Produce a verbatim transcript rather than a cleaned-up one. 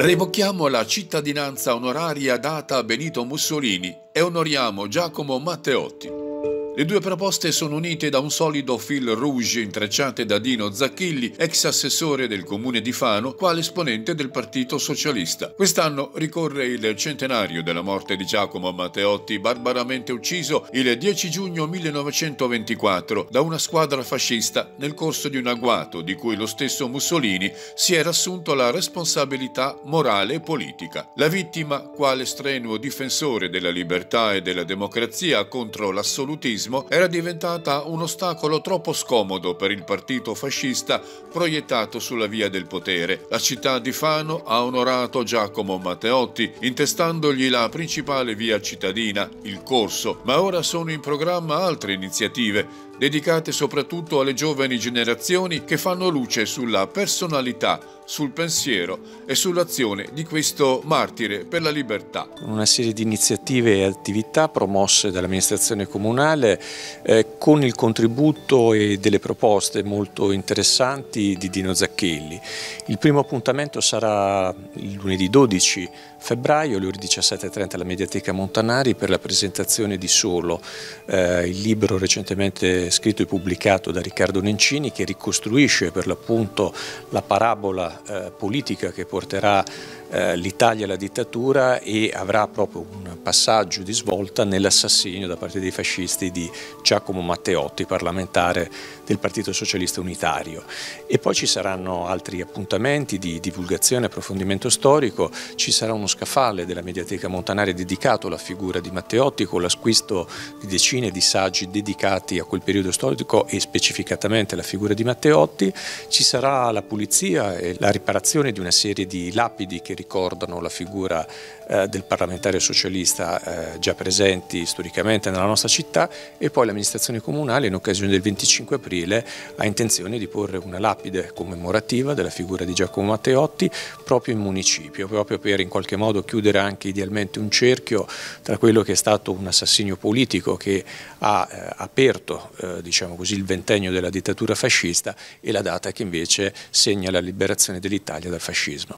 Revochiamo la cittadinanza onoraria data a Benito Mussolini e onoriamo Giacomo Matteotti. Le due proposte sono unite da un solido fil rouge intrecciate da Dino Zacchilli, ex assessore del Comune di Fano, quale esponente del Partito Socialista. Quest'anno ricorre il centenario della morte di Giacomo Matteotti, barbaramente ucciso il dieci giugno millenovecentoventiquattro da una squadra fascista nel corso di un agguato di cui lo stesso Mussolini si era assunto la responsabilità morale e politica. La vittima, quale strenuo difensore della libertà e della democrazia contro l'assolutismo, era diventata un ostacolo troppo scomodo per il partito fascista proiettato sulla via del potere. La città di Fano ha onorato Giacomo Matteotti, intestandogli la principale via cittadina, il Corso, ma ora sono in programma altre iniziative, dedicate soprattutto alle giovani generazioni che fanno luce sulla personalità, sul pensiero e sull'azione di questo martire per la libertà. Una serie di iniziative e attività promosse dall'amministrazione comunale eh, con il contributo e delle proposte molto interessanti di Dino Zacchilli. Il primo appuntamento sarà il lunedì dodici febbraio alle ore diciassette e trenta alla Mediateca Montanari per la presentazione di Solo, eh, il libro recentemente scritto e pubblicato da Riccardo Nencini, che ricostruisce per l'appunto la parabola eh, politica che porterà eh, l'Italia alla dittatura e avrà proprio un passaggio di svolta nell'assassinio da parte dei fascisti di Giacomo Matteotti, parlamentare del Partito Socialista Unitario. E poi ci saranno altri appuntamenti di divulgazione e approfondimento storico, ci sarà uno scaffale della Mediateca Montanari dedicato alla figura di Matteotti con l'acquisto di decine di saggi dedicati a quel periodo storico e specificatamente la figura di Matteotti. Ci sarà la pulizia e la riparazione di una serie di lapidi che ricordano la figura eh, del parlamentare socialista eh, già presenti storicamente nella nostra città, e poi l'amministrazione comunale in occasione del venticinque aprile ha intenzione di porre una lapide commemorativa della figura di Giacomo Matteotti proprio in municipio, proprio per in qualche modo chiudere anche idealmente un cerchio tra quello che è stato un assassinio politico che ha eh, aperto Eh, diciamo così, il ventennio della dittatura fascista e la data che invece segna la liberazione dell'Italia dal fascismo.